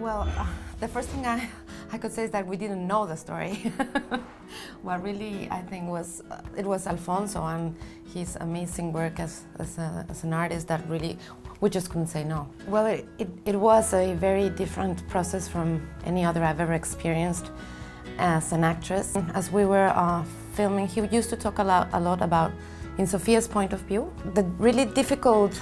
Well, the first thing I could say is that we didn't know the story. What really, I think, was, it was Alfonso and his amazing work as an artist that really, we just couldn't say no. Well, it was a very different process from any other I've ever experienced as an actress. As we were filming, he used to talk a lot about, in Sophia's point of view, the really difficult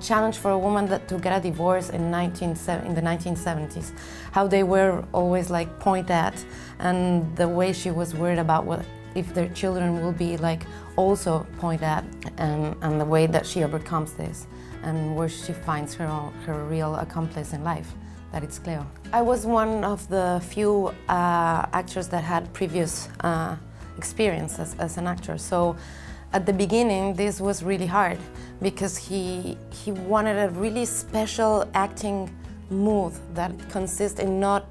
challenge for a woman to get a divorce in the 1970s, how they were always like pointed at, and the way she was worried about what if their children will be like also pointed at, and the way that she overcomes this, and where she finds her real accomplice in life, that it's Cleo. I was one of the few actors that had previous experience as an actor, so. At the beginning, this was really hard because he wanted a really special acting move that consists in not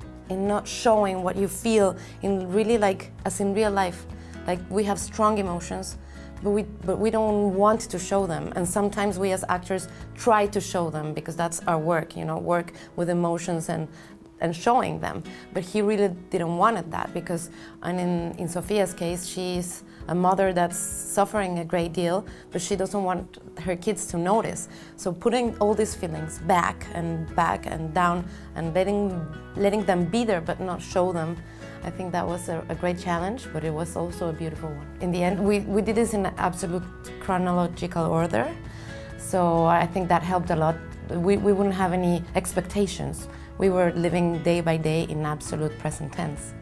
showing what you feel in really like as in real life. Like we have strong emotions, but we don't want to show them. And sometimes we as actors try to show them because that's our work, you know, work with emotions and showing them. But he really didn't want that because, and in Sophia's case, she's a mother that's suffering a great deal, but she doesn't want her kids to notice. So putting all these feelings back and back and down and letting them be there but not show them, I think that was a great challenge, but it was also a beautiful one. In the end, we did this in absolute chronological order, so I think that helped a lot. We wouldn't have any expectations. We were living day by day in absolute present tense.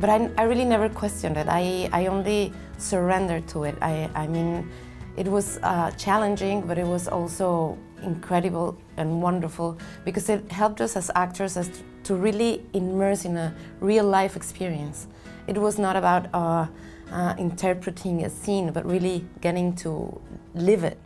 But I really never questioned it. I only surrendered to it. I mean, it was challenging, but it was also incredible and wonderful because it helped us as actors to really immerse in a real-life experience. It was not about interpreting a scene, but really getting to live it.